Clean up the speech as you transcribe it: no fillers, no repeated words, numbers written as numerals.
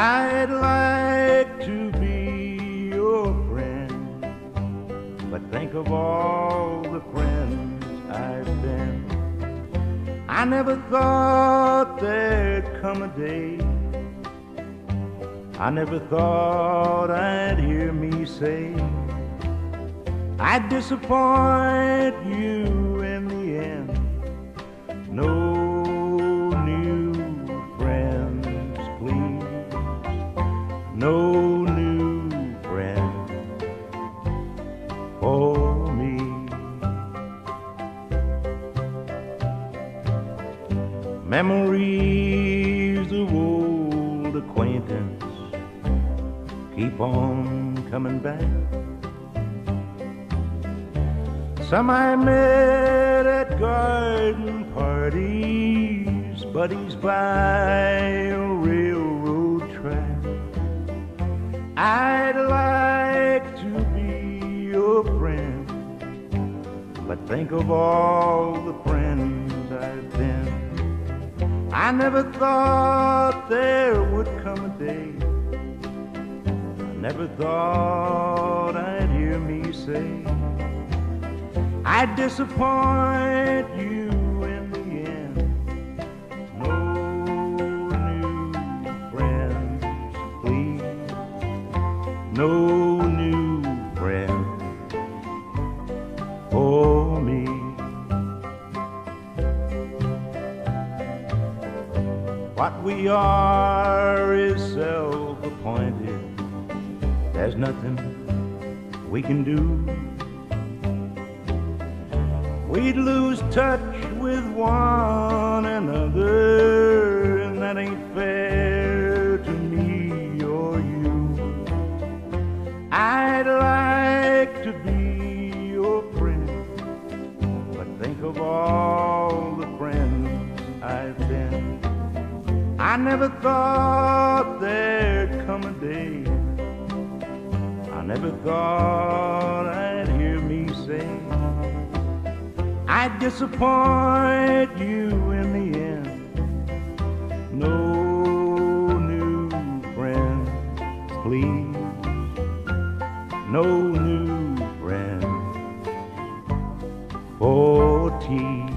I'd like to be your friend, but think of all the friends I've been. I never thought there'd come a day, I never thought I'd hear me say, I'd disappoint you in the end. No new friends, please. No new friends for me. Memories of old acquaintance keep on coming back. Some I met at garden parties, buddies by a railroad track. I'd like to be your friend, but think of all the friends I've been. I never thought there would come a day, I never thought I'd hear me say, I'd disappoint you in the end. No new friends, please. No new friends for me. What we are is self-appointed. There's nothing we can do. We'd lose touch with one another, and that ain't fair to me or you. I'd like to be your friend, but think of all the friends I've been. I never thought there'd come a day, I never thought I'd hear me say, I'd disappoint you in the end. No new friends, please. No new friends for tea.